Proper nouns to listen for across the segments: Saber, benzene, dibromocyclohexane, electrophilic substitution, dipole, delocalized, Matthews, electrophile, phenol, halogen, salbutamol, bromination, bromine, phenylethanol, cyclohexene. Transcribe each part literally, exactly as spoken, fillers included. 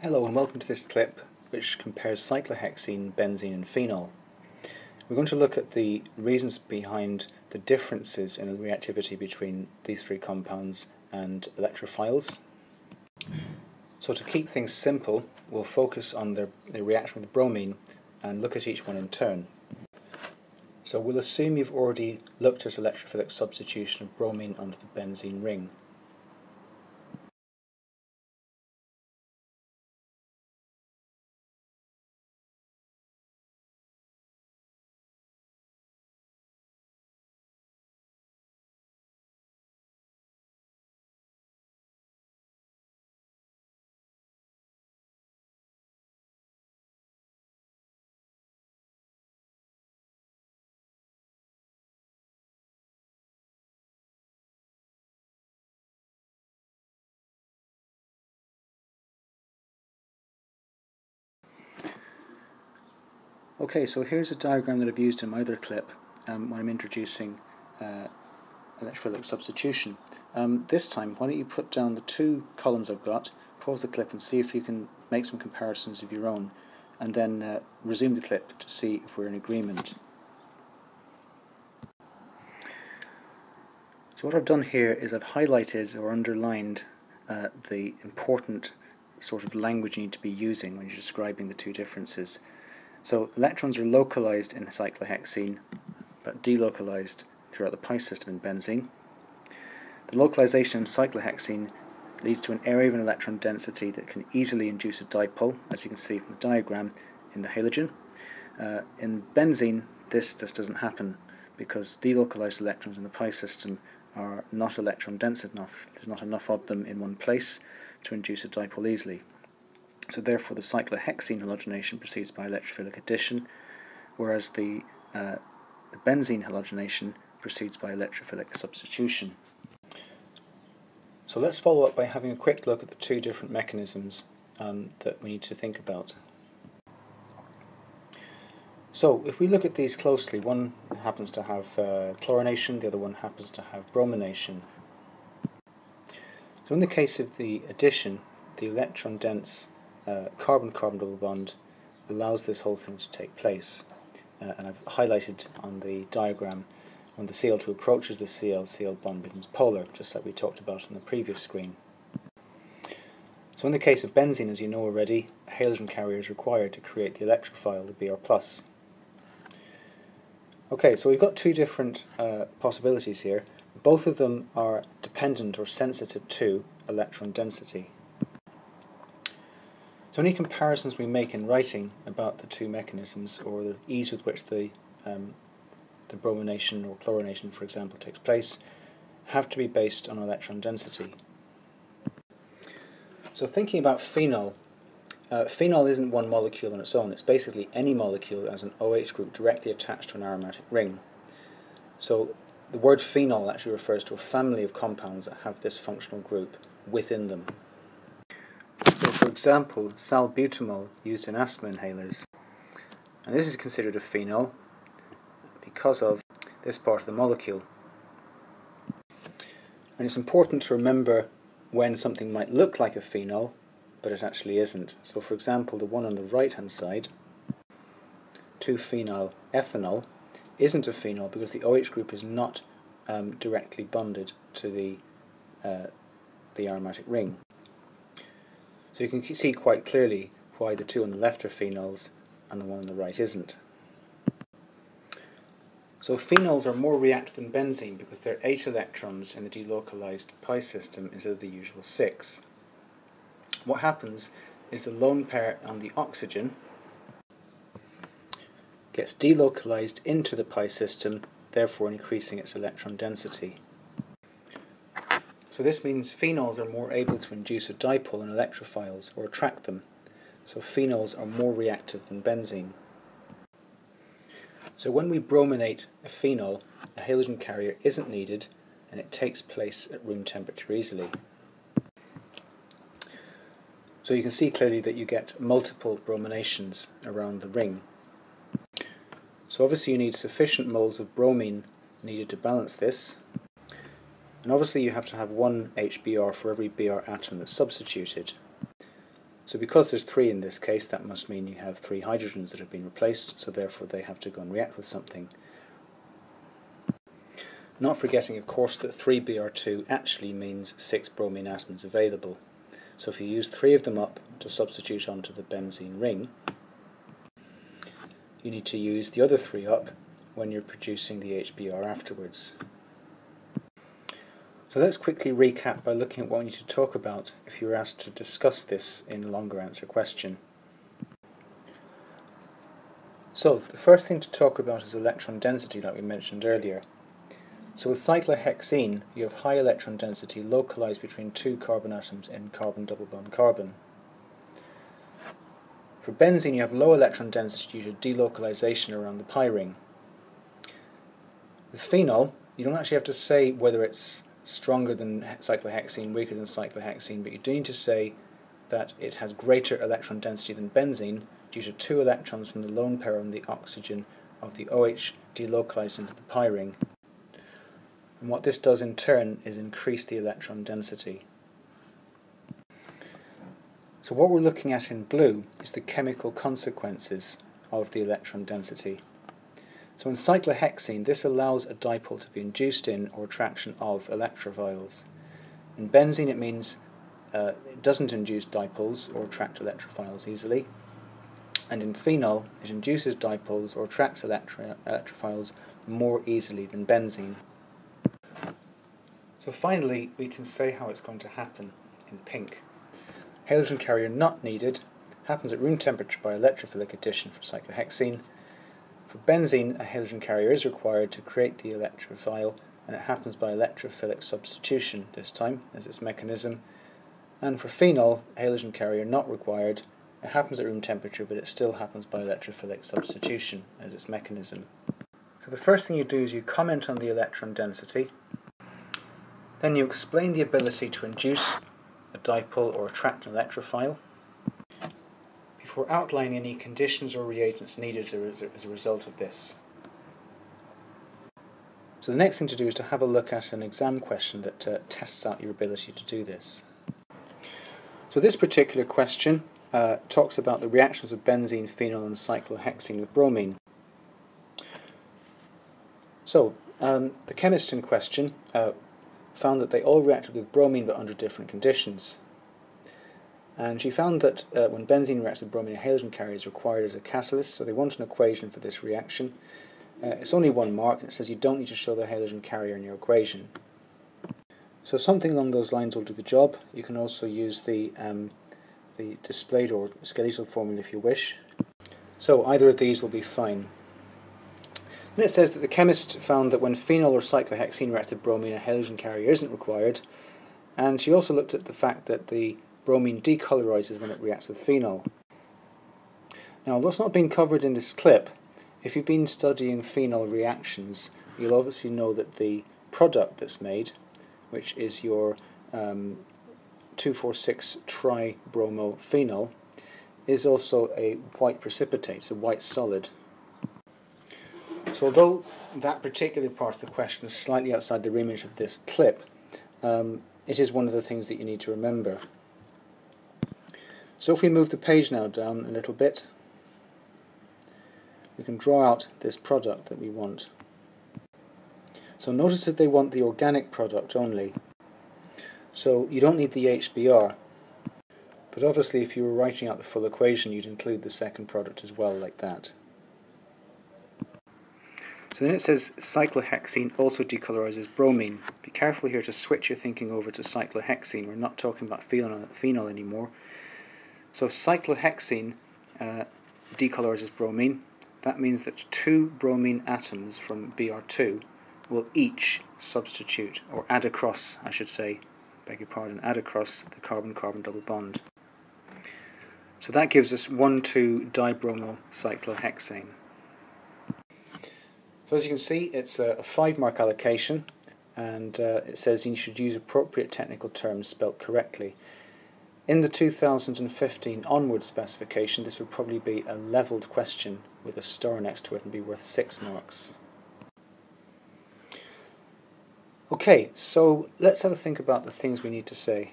Hello and welcome to this clip which compares cyclohexene, benzene and phenol. We're going to look at the reasons behind the differences in the reactivity between these three compounds and electrophiles. So to keep things simple, we'll focus on the, the reaction with bromine and look at each one in turn. So we'll assume you've already looked at electrophilic substitution of bromine onto the benzene ring. Okay, so here's a diagram that I've used in my other clip um, when I'm introducing uh, electrophilic substitution. Um, this time, why don't you put down the two columns I've got, pause the clip and see if you can make some comparisons of your own, and then uh, resume the clip to see if we're in agreement. So what I've done here is I've highlighted or underlined uh, the important sort of language you need to be using when you're describing the two differences. So electrons are localized in cyclohexene, but delocalized throughout the pi system in benzene. The localization in cyclohexene leads to an area of an electron density that can easily induce a dipole, as you can see from the diagram in the halogen. Uh, in benzene, this just doesn't happen because delocalized electrons in the pi system are not electron dense enough. There's not enough of them in one place to induce a dipole easily. So therefore the cyclohexene halogenation proceeds by electrophilic addition, whereas the, uh, the benzene halogenation proceeds by electrophilic substitution. So let's follow up by having a quick look at the two different mechanisms um, that we need to think about. So if we look at these closely, one happens to have uh, chlorination, the other one happens to have bromination. So in the case of the addition, the electron-dense carbon-carbon uh, double bond allows this whole thing to take place. Uh, and I've highlighted on the diagram when the C L two approaches the Cl, Cl bond becomes polar, just like we talked about on the previous screen. So in the case of benzene, as you know already, a halogen carrier is required to create the electrophile, the B R plus. Okay, so we've got two different uh, possibilities here. Both of them are dependent or sensitive to electron density. So any comparisons we make in writing about the two mechanisms, or the ease with which the, um, the bromination or chlorination, for example, takes place, have to be based on electron density. So thinking about phenol, uh, phenol isn't one molecule on its own. It's basically any molecule that has an O H group directly attached to an aromatic ring. So the word phenol actually refers to a family of compounds that have this functional group within them. For example, salbutamol used in asthma inhalers, and this is considered a phenol because of this part of the molecule. And it's important to remember when something might look like a phenol, but it actually isn't. So for example, the one on the right hand side, two phenylethanol, isn't a phenol because the O H group is not um, directly bonded to the, uh, the aromatic ring. So you can see quite clearly why the two on the left are phenols and the one on the right isn't. So phenols are more reactive than benzene because there are eight electrons in the delocalized pi system instead of the usual six. What happens is the lone pair on the oxygen gets delocalized into the pi system, therefore increasing its electron density. So this means phenols are more able to induce a dipole in electrophiles, or attract them. So phenols are more reactive than benzene. So when we brominate a phenol, a halogen carrier isn't needed, and it takes place at room temperature easily. So you can see clearly that you get multiple brominations around the ring. So obviously you need sufficient moles of bromine needed to balance this. And obviously you have to have one H B R for every B R atom that's substituted. So because there's three in this case, that must mean you have three hydrogens that have been replaced, so therefore they have to go and react with something. Not forgetting, of course, that three B R two actually means six bromine atoms available. So if you use three of them up to substitute onto the benzene ring, you need to use the other three up when you're producing the H B r afterwards. So let's quickly recap by looking at what we need to talk about if you were asked to discuss this in a longer answer question. So the first thing to talk about is electron density, like we mentioned earlier. So with cyclohexene, you have high electron density localized between two carbon atoms in carbon double bond carbon. For benzene, you have low electron density due to delocalization around the pi ring. With phenol, you don't actually have to say whether it's stronger than cyclohexene, weaker than cyclohexene, but you do need to say that it has greater electron density than benzene due to two electrons from the lone pair on the oxygen of the O H delocalized into the pi ring. And what this does in turn is increase the electron density. So what we're looking at in blue is the chemical consequences of the electron density. So in cyclohexene, this allows a dipole to be induced in or attraction of electrophiles. In benzene, it means uh, it doesn't induce dipoles or attract electrophiles easily. And in phenol, it induces dipoles or attracts electro electrophiles more easily than benzene. So finally, we can say how it's going to happen in pink. Halogen carrier not needed, happens at room temperature by electrophilic addition for cyclohexene. For benzene, a halogen carrier is required to create the electrophile, and it happens by electrophilic substitution this time as its mechanism. And for phenol, a halogen carrier not required, it happens at room temperature, but it still happens by electrophilic substitution as its mechanism. So the first thing you do is you comment on the electron density, then you explain the ability to induce a dipole or attract an electrophile, before outlining any conditions or reagents needed as a result of this. So the next thing to do is to have a look at an exam question that uh, tests out your ability to do this. So this particular question uh, talks about the reactions of benzene, phenol and cyclohexene with bromine. So um, the chemist in question uh, found that they all reacted with bromine but under different conditions. And she found that uh, when benzene reacts with bromine, a halogen carrier is required as a catalyst, so they want an equation for this reaction. Uh, it's only one mark, and it says you don't need to show the halogen carrier in your equation. So something along those lines will do the job. You can also use the, um, the displayed or skeletal formula if you wish. So either of these will be fine. Then it says that the chemist found that when phenol or cyclohexene reacts with bromine, a halogen carrier isn't required. And she also looked at the fact that the bromine decolorizes when it reacts with phenol. Now, although it's not been covered in this clip, if you've been studying phenol reactions, you'll obviously know that the product that's made, which is your um, two four six tribromophenols, is also a white precipitate, a white solid. So although that particular part of the question is slightly outside the remit of this clip, um, it is one of the things that you need to remember. So if we move the page now down a little bit, we can draw out this product that we want. So notice that they want the organic product only. So you don't need the H B r. But obviously if you were writing out the full equation, you'd include the second product as well, like that. So then it says cyclohexene also decolorizes bromine. Be careful here to switch your thinking over to cyclohexene. We're not talking about phenol, phenol anymore. So if cyclohexene uh, decolorizes bromine, that means that two bromine atoms from B R two will each substitute, or add across, I should say, beg your pardon, add across the carbon-carbon double bond. So that gives us one two dibromocyclohexane. So as you can see, it's a five-mark allocation, and uh, it says you should use appropriate technical terms spelt correctly. In the two thousand fifteen onward specification, this would probably be a levelled question with a star next to it and be worth six marks. Okay, so let's have a think about the things we need to say.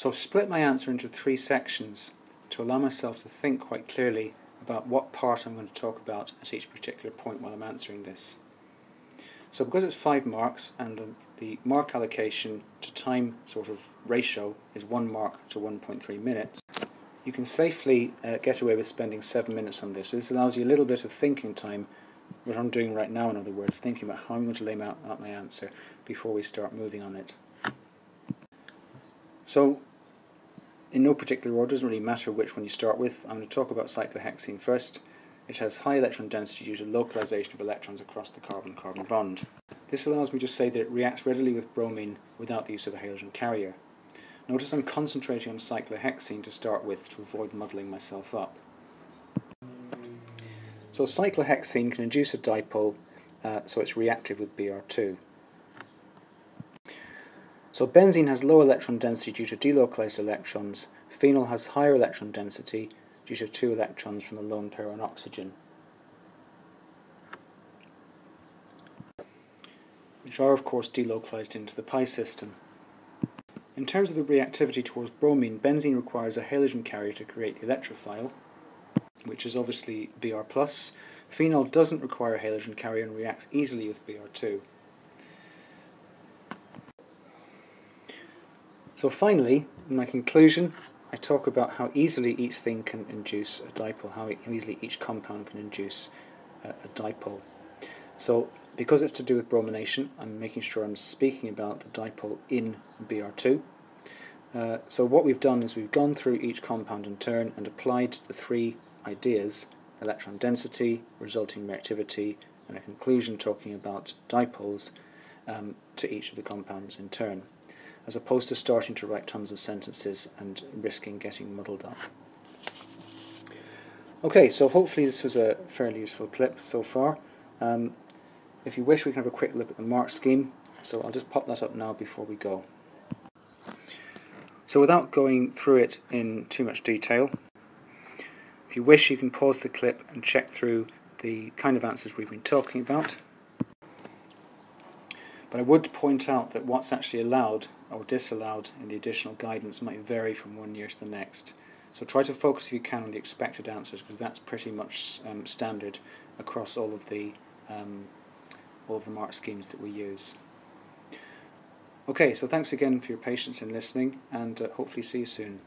So I've split my answer into three sections to allow myself to think quite clearly about what part I'm going to talk about at each particular point while I'm answering this. So because it's five marks and the, the mark allocation to time sort of ratio is one mark to one point three minutes, you can safely uh, get away with spending seven minutes on this. So this allows you a little bit of thinking time, what I'm doing right now in other words, thinking about how I'm going to lay out, out my answer before we start moving on it. So in no particular order, it doesn't really matter which one you start with. I'm going to talk about cyclohexene first. It has high electron density due to localization of electrons across the carbon-carbon bond. This allows me to say that it reacts readily with bromine without the use of a halogen carrier. Notice I'm concentrating on cyclohexene to start with to avoid muddling myself up. So cyclohexene can induce a dipole, uh, so it's reactive with B R two. So benzene has low electron density due to delocalized electrons. Phenol has higher electron density due to two electrons from the lone pair on oxygen, which are of course delocalized into the pi system. In terms of the reactivity towards bromine, benzene requires a halogen carrier to create the electrophile, which is obviously B R plus. Phenol doesn't require a halogen carrier and reacts easily with B R two. So finally, in my conclusion, I talk about how easily each thing can induce a dipole, how easily each compound can induce a, a dipole. So because it's to do with bromination, I'm making sure I'm speaking about the dipole in B R two. Uh, so what we've done is we've gone through each compound in turn and applied the three ideas, electron density, resulting reactivity, and a conclusion talking about dipoles um, to each of the compounds in turn, as opposed to starting to write tons of sentences and risking getting muddled up. Okay, so hopefully this was a fairly useful clip so far. Um, if you wish, we can have a quick look at the mark scheme, so I'll just pop that up now before we go. So without going through it in too much detail, if you wish you can pause the clip and check through the kind of answers we've been talking about. But I would point out that what's actually allowed or disallowed in the additional guidance might vary from one year to the next. So try to focus if you can on the expected answers, because that's pretty much um, standard across all of the um, all of the mark schemes that we use. Okay, so thanks again for your patience in listening, and uh, hopefully see you soon.